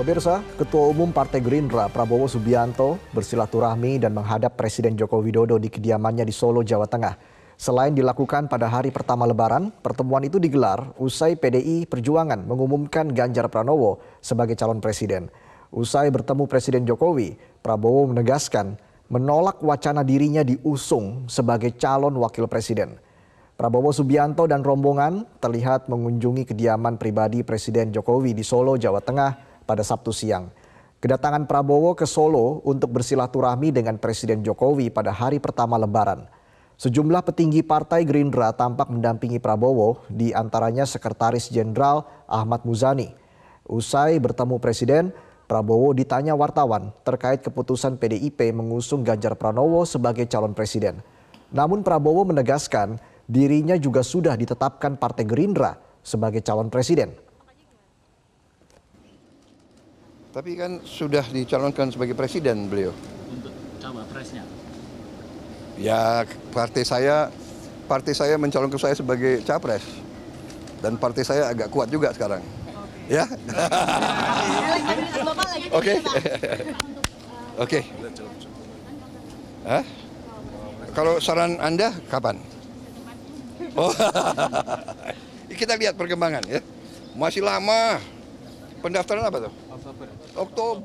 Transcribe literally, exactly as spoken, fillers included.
Pemirsa, Ketua Umum Partai Gerindra Prabowo Subianto bersilaturahmi dan menghadap Presiden Joko Widodo di kediamannya di Solo, Jawa Tengah. Selain dilakukan pada hari pertama Lebaran, pertemuan itu digelar usai P D I Perjuangan mengumumkan Ganjar Pranowo sebagai calon presiden. Usai bertemu Presiden Jokowi, Prabowo menegaskan menolak wacana dirinya diusung sebagai calon wakil presiden. Prabowo Subianto dan rombongan terlihat mengunjungi kediaman pribadi Presiden Jokowi di Solo, Jawa Tengah pada Sabtu siang. Kedatangan Prabowo ke Solo untuk bersilaturahmi dengan Presiden Jokowi pada hari pertama Lebaran. Sejumlah petinggi Partai Gerindra tampak mendampingi Prabowo, di antaranya Sekretaris Jenderal Ahmad Muzani. Usai bertemu Presiden, Prabowo ditanya wartawan terkait keputusan P D I P mengusung Ganjar Pranowo sebagai calon presiden. Namun Prabowo menegaskan dirinya juga sudah ditetapkan Partai Gerindra sebagai calon presiden. Tapi kan sudah dicalonkan sebagai presiden beliau. Untuk cawapresnya? Ya, partai saya partai saya mencalonkan saya sebagai capres. Dan partai saya agak kuat juga sekarang. Oke. Ya? Oke. Oke. Hah? Kalau saran Anda, kapan? Oh. Kita lihat perkembangan ya. Masih lama. Pendaftaran apa tuh? Oktober.